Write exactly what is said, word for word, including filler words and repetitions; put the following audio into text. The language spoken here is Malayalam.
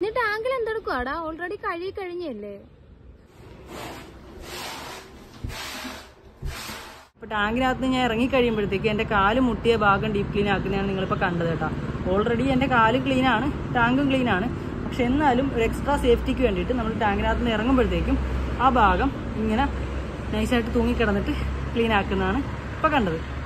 എന്നിട്ട് ആങ്കിൾ എന്തെടുക്കുവാടാ? ഓൾറെഡി കഴി കഴിഞ്ഞല്ലേ? അപ്പോൾ ടാങ്കിനകത്ത് ഞാൻ ഇറങ്ങിക്കഴിയുമ്പോഴത്തേക്ക് എൻ്റെ കാല് മുട്ടിയ ഭാഗം ഡീപ്പ് ക്ലീൻ ആക്കുന്നതാണ് നിങ്ങളിപ്പോൾ കണ്ടത് കേട്ടോ. ഓൾറെഡി എൻ്റെ കാല് ക്ലീനാണ്, ടാങ്കും ക്ലീനാണ്. പക്ഷെ എന്നാലും ഒരു എക്സ്ട്രാ സേഫ്റ്റിക്ക് വേണ്ടിയിട്ട് നമ്മൾ ടാങ്കിനകത്ത് നിന്ന് ഇറങ്ങുമ്പോഴത്തേക്കും ആ ഭാഗം ഇങ്ങനെ നൈസായിട്ട് തൂങ്ങിക്കിടന്നിട്ട് ക്ലീൻ ആക്കുന്നതാണ് ഇപ്പോൾ കണ്ടത്.